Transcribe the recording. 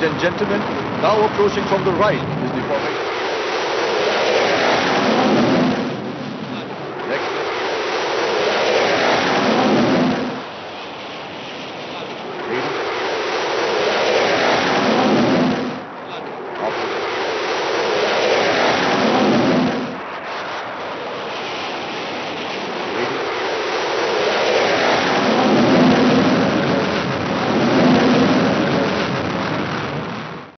Ladies and gentlemen, now approaching from the right is the formation.